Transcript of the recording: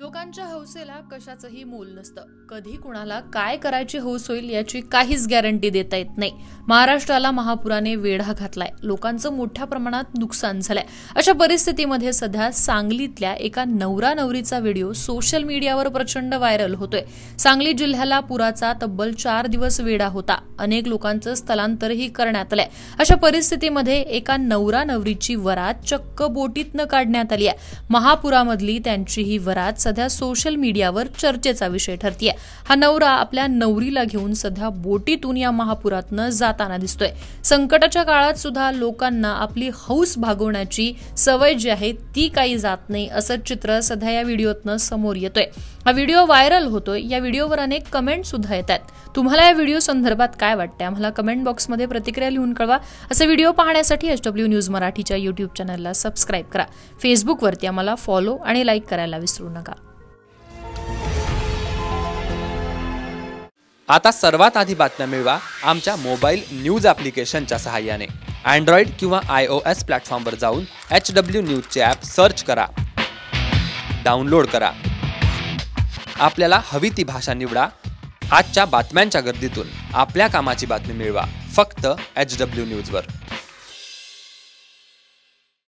लोकांच्या हौसेला कशाचंही मोल नसतं, कधी कुणाला काय करायची हौस होईल याची काहीच गॅरंटी देता येत नाही। महाराष्ट्राला महापुराने वेढा घातलाय, लोकांचं मोठ्या प्रमाणात नुकसान झालंय। अशा परिस्थितीमध्ये सध्या सांगलीतल्या एका नवरा नवरीचा व्हिडिओ सोशल मीडियावर प्रचंड व्हायरल होतोय। सांगली जिल्ह्याला पुराचा तब्बल 4 दिवस वेढा होता, अनेक लोकांचं स्थलांतरही करण्यात आलंय। अशा परिस्थितीमध्ये एका नवरा नवरीची वरात चक्क बोटीतनं काढण्यात आली आहे। महापुरामधली त्यांची ही वरात सध्या सोशल मीडियावर चर्चेचा विषय ठरतीय। हा नवरा आपल्या नवरीला घेऊन सध्या बोटीतून या महापुरातनं जाताना दिसतोय। संकटाच्या काळात सुद्धा लोकांना आपली हौस भागवण्याची सवय जी आहे ती काही जात नाही, असं चित्र सध्या या व्हिडिओतनं समोर येतोय। हा व्हिडिओ व्हायरल होतोय, या व्हिडिओवर अनेक कमेंट सुद्धा येतात। तुम्हाला या व्हिडिओ संदर्भात काय वाटतं आम्हाला कमेंट बॉक्समध्ये प्रतिक्रिया लिहून कळवा। असे व्हिडिओ पाहण्यासाठी HW न्यूज मराठीच्या YouTube चॅनलला सबस्क्राइब करा। फेसबुकवरती आम्हाला फॉलो आणि लाईक करायला विसरू नका। आता सर्वात आधी बातम्या मिळवा आमच्या मोबाईल न्यूज ॲप्लिकेशनच्या सहाय्याने। अँड्रॉइड किंवा iOS प्लॅटफॉर्मवर जाऊन HW न्यूजचे ॲप सर्च करा, डाउनलोड करा, आपल्याला हवी ती भाषा निवडा। आजच्या बातम्यांच्या गर्दीतून आपल्या कामाची बातमी मिळवा फक्त HW न्यूजवर।